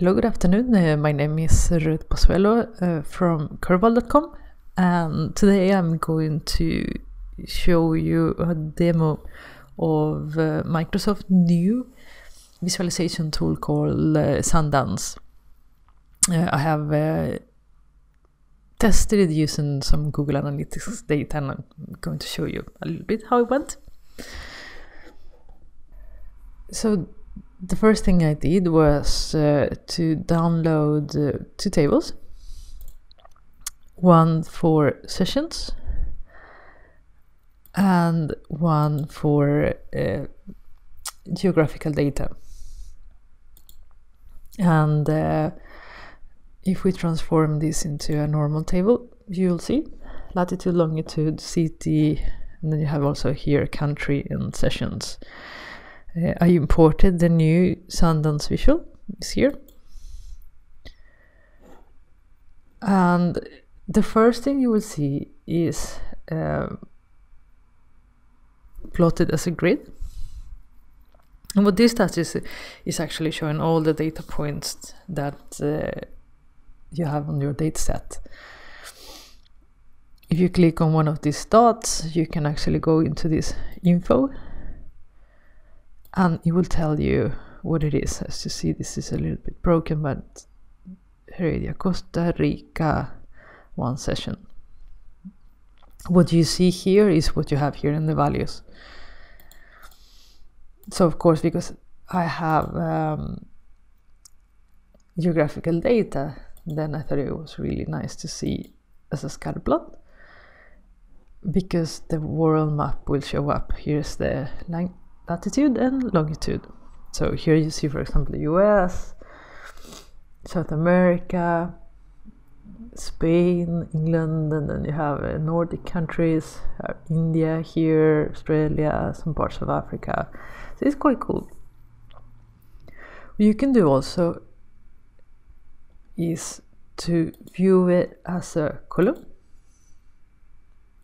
Hello, good afternoon. My name is Ruth Pozuelo from Curbal.com, and today I'm going to show you a demo of Microsoft's new visualization tool called SandDance. I have tested it using some Google Analytics data, and I'm going to show you a little bit how it went. So the first thing I did was to download two tables, one for sessions and one for geographical data. And if we transform this into a normal table, you'll see latitude, longitude, city, and then you have also here country and sessions. I imported the new SandDance visual, is here. And the first thing you will see is plotted as a grid. And what this does is actually showing all the data points that you have on your data set. If you click on one of these dots, you can actually go into this info, and it will tell you what it is. As you see, this is a little bit broken, but Heredia, Costa Rica, one session. What you see here is what you have here in the values. So of course, because I have geographical data, then I thought it was really nice to see as a scatter plot, because the world map will show up. Here's the latitude and longitude. So here you see, for example, the US, South America, Spain, England, and then you have Nordic countries, India here, Australia, some parts of Africa. So it's quite cool. What you can do also is to view it as a column.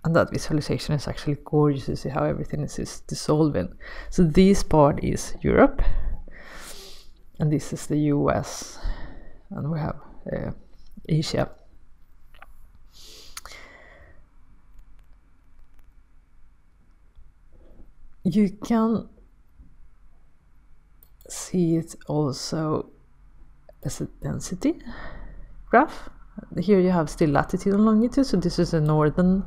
And that visualization is actually gorgeous to see how everything is dissolving. So this part is Europe, and this is the US, and we have Asia. You can see it also as a density graph. Here you have still latitude and longitude, so this is the northern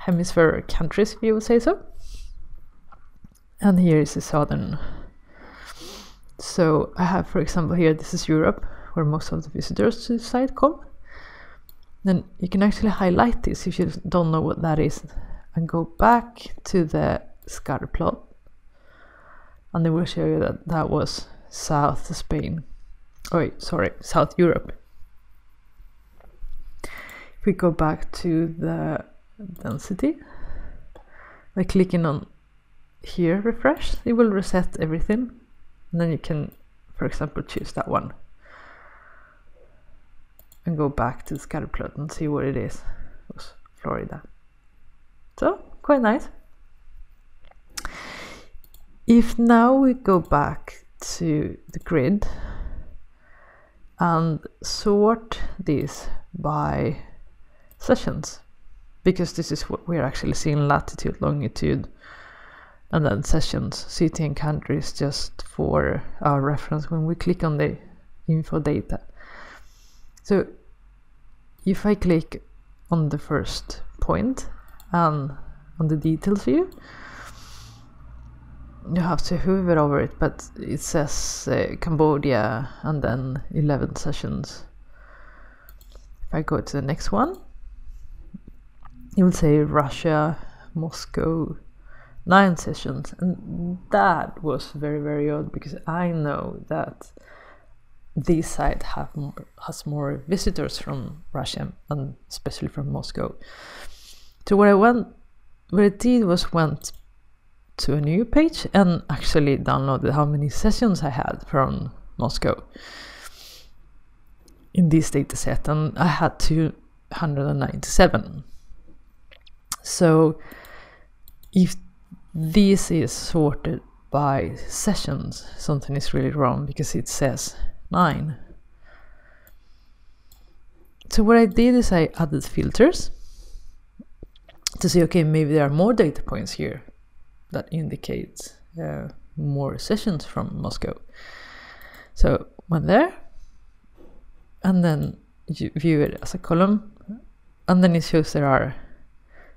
hemisphere countries, if you would say so. And here is the southern. So I have, for example, here, this is Europe, where most of the visitors to the site come. Then you can actually highlight this if you don't know what that is, and go back to the scatter plot, and they will show you that that was South Spain. Oh, sorry, South Europe. If we go back to the density, by clicking on here, refresh, it will reset everything, and then you can, for example, choose that one and go back to the scatter plot and see what it is. It was Florida. So quite nice. If now we go back to the grid and sort this by sessions, because this is what we're actually seeing: latitude, longitude, and then sessions, city and countries, just for our reference when we click on the info data. So if I click on the first point and on the details view, you have to hover over it, but it says Cambodia and then 11 sessions. If I go to the next one, it will say Russia, Moscow, 9 sessions. And that was very, very odd, because I know that this site has more visitors from Russia, and especially from Moscow. So what I did was went to a new page and actually downloaded how many sessions I had from Moscow in this data set, and I had 297. So if this is sorted by sessions, something is really wrong, because it says 9. So what I did is I added filters to say, okay, maybe there are more data points here that indicate more sessions from Moscow. So went there, and then you view it as a column, and then it shows there are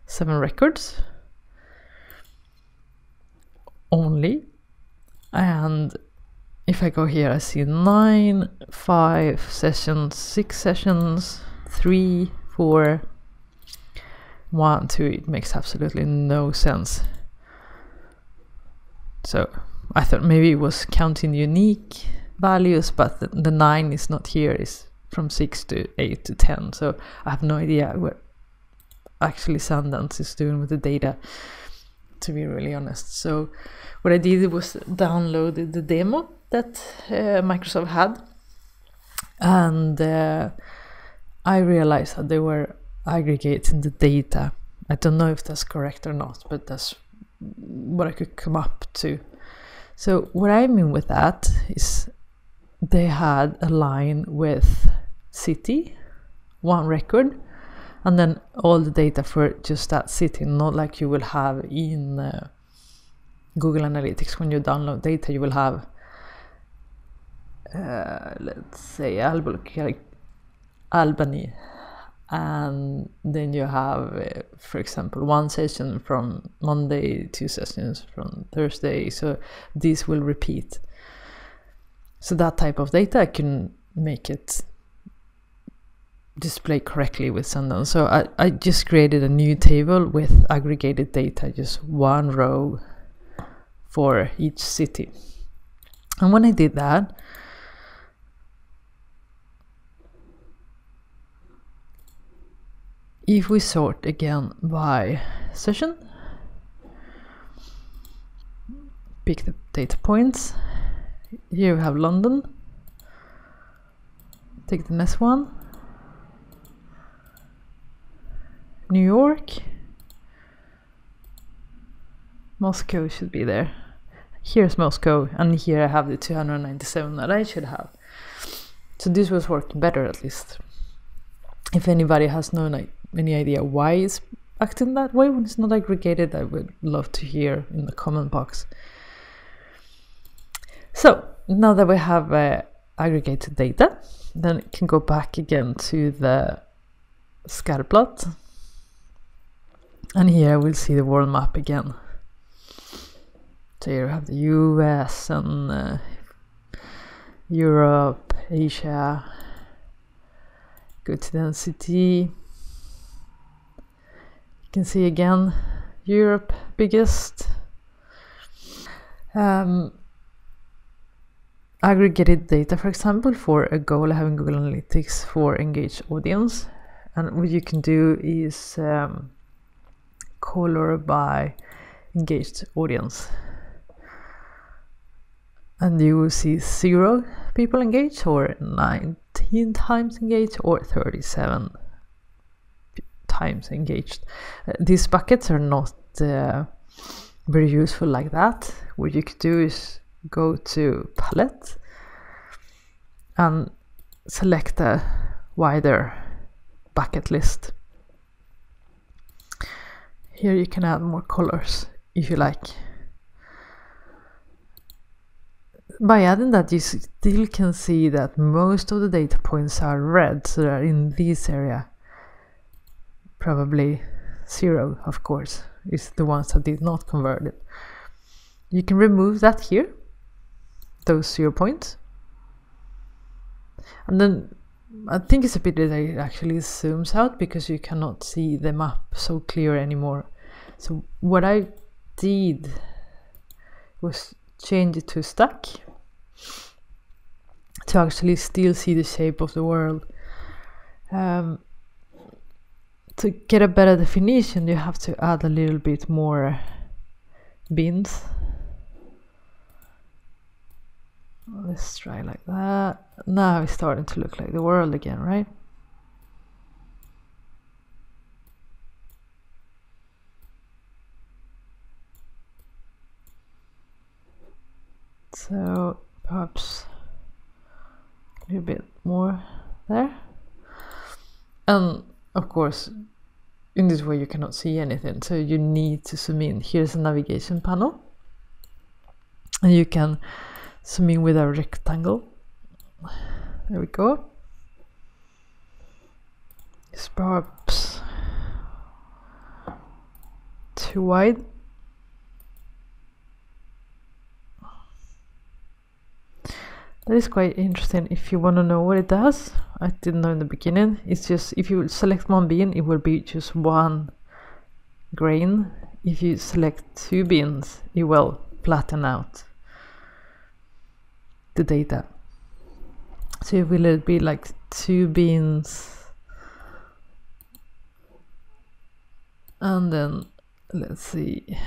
7 records only. And if I go here, I see 9, 5 sessions, 6 sessions, 3, 4, 1, 2. It makes absolutely no sense. So I thought maybe it was counting unique values, but the 9 is not here. It's from 6 to 8 to 10. So I have no idea what actually SandDance is doing with the data, to be really honest. So what I did was downloaded the demo that Microsoft had, and I realized that they were aggregating the data. I don't know if that's correct or not, but that's what I could come up to. So what I mean with that is they had a line with city, 1 record, and then all the data for just that city, not like you will have in Google Analytics. When you download data, you will have, let's say, Albany, and then you have, for example, 1 session from Monday, 2 sessions from Thursday. So these will repeat. So that type of data, I can make it display correctly with SandDance. So I just created a new table with aggregated data, just 1 row for each city. And when I did that, if we sort again by session, pick the data points, here we have London, take the next one, New York, Moscow should be there. Here's Moscow, and here I have the 297 that I should have. So this was working better, at least. If anybody has any idea why it's acting that way when it's not aggregated, I would love to hear in the comment box. So now that we have aggregated data, then it can go back again to the scatter plot. And here we'll see the world map again. So here we have the US and Europe, Asia, go to density. You can see again Europe biggest. Aggregated data, for example, for a goal I have in Google Analytics for engaged audience. And what you can do is color by engaged audience, and you will see 0 people engaged, or 19 times engaged, or 37 times engaged. These buckets are not very useful like that. What you could do is go to palette and select a wider bucket list. Here you can add more colors if you like. By adding that, you still can see that most of the data points are red, so they're in this area. Probably 0, of course, is the ones that did not convert it. You can remove that here, those 0 points. And then I think it's a bit that it actually zooms out because you cannot see the map so clear anymore. So what I did was change it to a stack to actually still see the shape of the world. To get a better definition, you have to add a little bit more bins. Let's try like that. Now it's starting to look like the world again, right? So perhaps a little bit more there. And of course, in this way you cannot see anything, so you need to zoom in. Here's a navigation panel, and you can zoom in with a rectangle. There we go. It's perhaps too wide. That is quite interesting if you want to know what it does. I didn't know in the beginning. It's just if you select one bean, it will be just one grain. If you select two beans, it will flatten out the data. So it will be like two beans. And then let's see.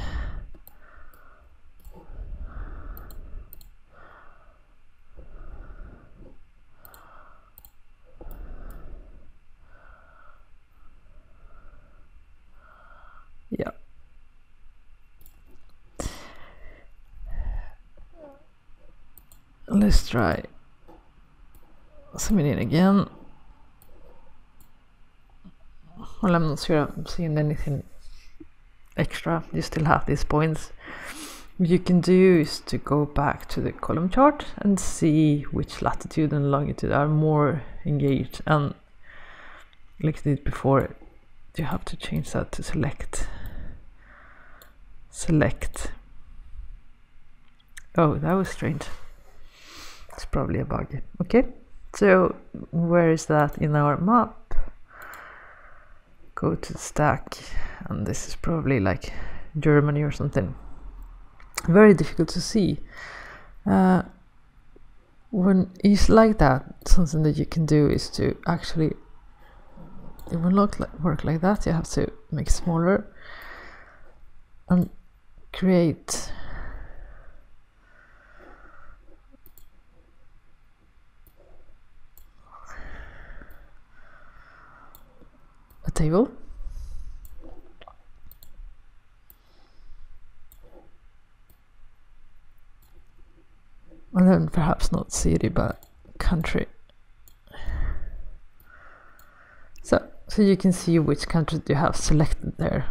Yeah. Let's try zooming in again. Well, I'm not sure I'm seeing anything extra. You still have these points. What you can do is to go back to the column chart and see which latitude and longitude are more engaged. And like I did before, you have to change that to select. Select. Oh, that was strange. It's probably a bug. Okay, so where is that in our map? Go to stack, and this is probably like Germany or something. Very difficult to see. When it's like that, something that you can do is to actually, it will not work like that. You have to make smaller and create a table. And then perhaps not city, but country. So you can see which countries you have selected there.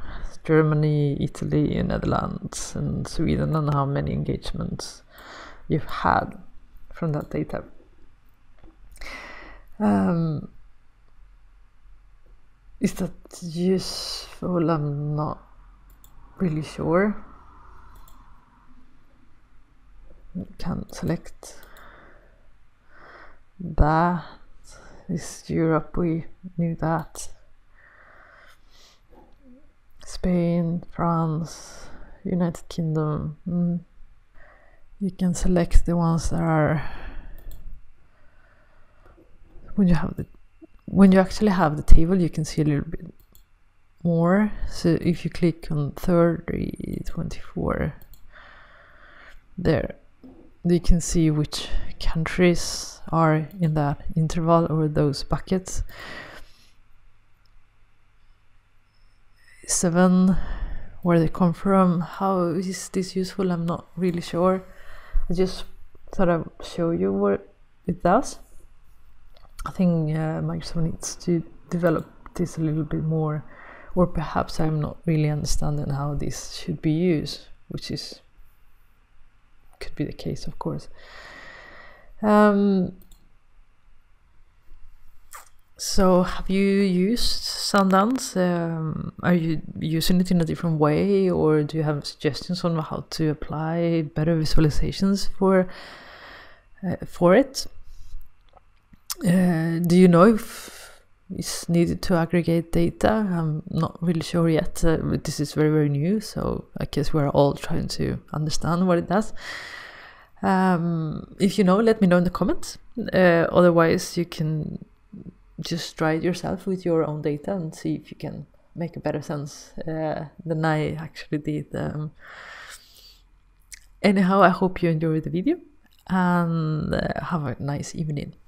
Germany, Italy, Netherlands, and Sweden, and how many engagements you've had from that data. Is that useful? I'm not really sure. You can select that. This Europe, we knew that. Spain, France, United Kingdom. You can select the ones that are when you actually have the table, you can see a little bit more. So if you click on 30, 24, there, you can see which countries are in that interval or those buckets. 7, where they come from. How is this useful? I'm not really sure. I just thought I would show you what it does. I think Microsoft needs to develop this a little bit more, or perhaps I'm not really understanding how this should be used, which is could be the case, of course. So have you used SandDance? Are you using it in a different way, or do you have suggestions on how to apply better visualizations for it? Do you know if it's needed to aggregate data? I'm not really sure yet. But this is very, very new, so I guess we're all trying to understand what it does. If you know, let me know in the comments. Otherwise, you can just try it yourself with your own data and see if you can make a better sense than I actually did. Anyhow, I hope you enjoyed the video, and have a nice evening.